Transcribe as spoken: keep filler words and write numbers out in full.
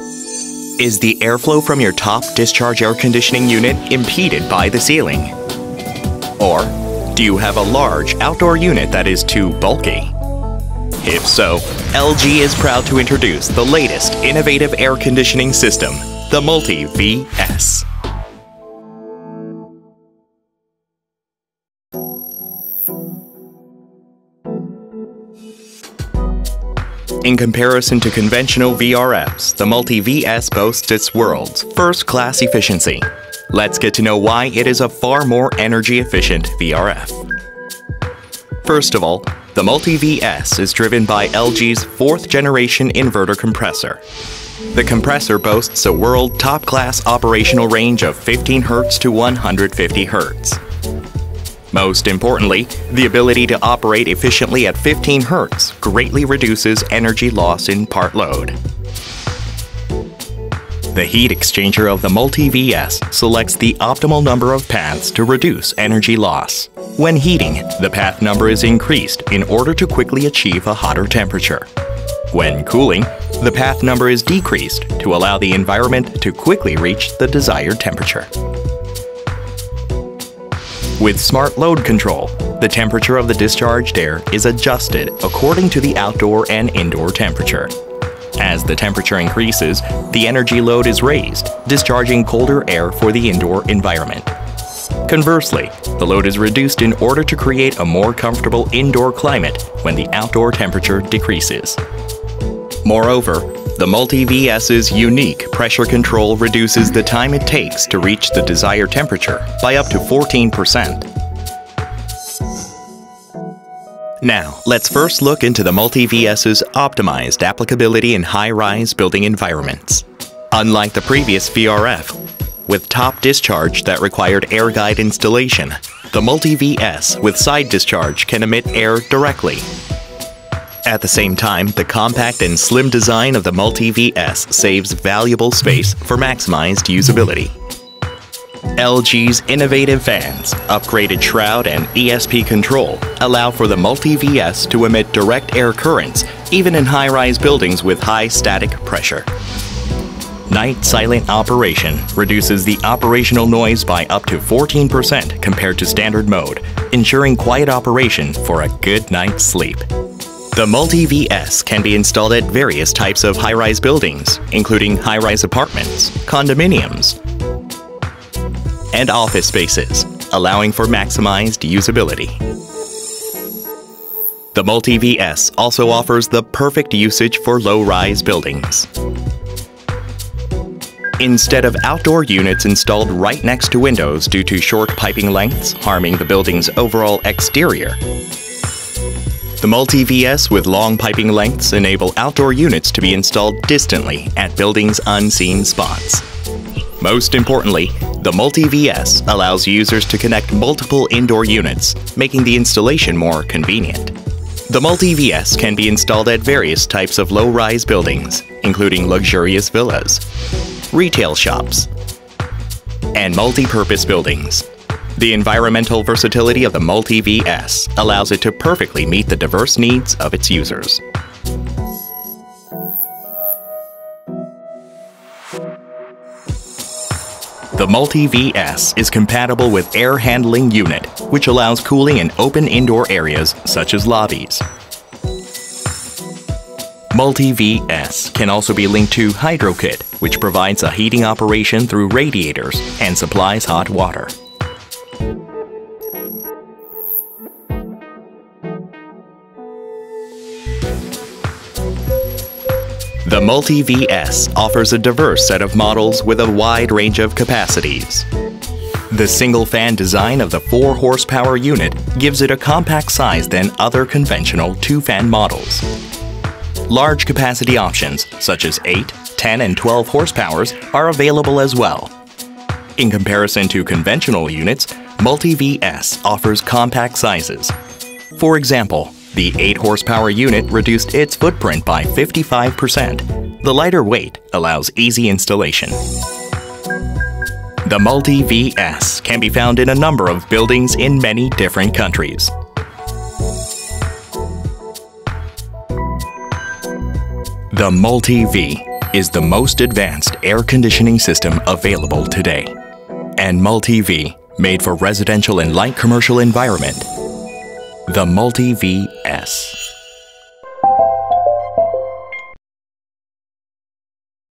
Is the airflow from your top discharge air conditioning unit impeded by the ceiling? Or do you have a large outdoor unit that is too bulky? If so, L G is proud to introduce the latest innovative air conditioning system, the Multi V S. In comparison to conventional V R Fs, the Multi V S boasts its world's first-class efficiency. Let's get to know why it is a far more energy-efficient V R F. First of all, the Multi V S is driven by L G's fourth-generation inverter compressor. The compressor boasts a world top-class operational range of fifteen hertz to one hundred fifty hertz. Most importantly, the ability to operate efficiently at fifteen hertz greatly reduces energy loss in part load. The heat exchanger of the Multi V S selects the optimal number of paths to reduce energy loss. When heating, the path number is increased in order to quickly achieve a hotter temperature. When cooling, the path number is decreased to allow the environment to quickly reach the desired temperature. With smart load control, the temperature of the discharged air is adjusted according to the outdoor and indoor temperature. As the temperature increases, the energy load is raised, discharging colder air for the indoor environment. Conversely, the load is reduced in order to create a more comfortable indoor climate when the outdoor temperature decreases. Moreover, the Multi V S's unique pressure control reduces the time it takes to reach the desired temperature by up to fourteen percent. Now, let's first look into the Multi V S's optimized applicability in high-rise building environments. Unlike the previous V R F, with top discharge that required air guide installation, the Multi V S with side discharge can emit air directly. At the same time, the compact and slim design of the Multi V S saves valuable space for maximized usability. L G's innovative fans, upgraded shroud, and E S P control allow for the Multi V S to emit direct air currents even in high-rise buildings with high static pressure. Night silent operation reduces the operational noise by up to fourteen percent compared to standard mode, ensuring quiet operation for a good night's sleep. The Multi V S can be installed at various types of high-rise buildings, including high-rise apartments, condominiums, and office spaces, allowing for maximized usability. The Multi V S also offers the perfect usage for low-rise buildings. Instead of outdoor units installed right next to windows due to short piping lengths harming the building's overall exterior, the Multi V S with long piping lengths enable outdoor units to be installed distantly at buildings' unseen spots. Most importantly, the Multi V S allows users to connect multiple indoor units, making the installation more convenient. The Multi V S can be installed at various types of low-rise buildings, including luxurious villas, retail shops, and multi-purpose buildings. The environmental versatility of the Multi V S allows it to perfectly meet the diverse needs of its users. The Multi V S is compatible with Air Handling Unit, which allows cooling in open indoor areas such as lobbies. Multi V S can also be linked to HydroKit, which provides a heating operation through radiators and supplies hot water. The Multi V S offers a diverse set of models with a wide range of capacities. The single-fan design of the four horsepower unit gives it a compact size than other conventional two-fan models. Large capacity options, such as eight, ten, and twelve horsepowers, are available as well. In comparison to conventional units, Multi V S offers compact sizes. For example, the eight horsepower unit reduced its footprint by fifty-five percent. The lighter weight allows easy installation. The Multi V S can be found in a number of buildings in many different countries. The Multi V is the most advanced air conditioning system available today. And Multi V, made for residential and light commercial environment, the Multi V S.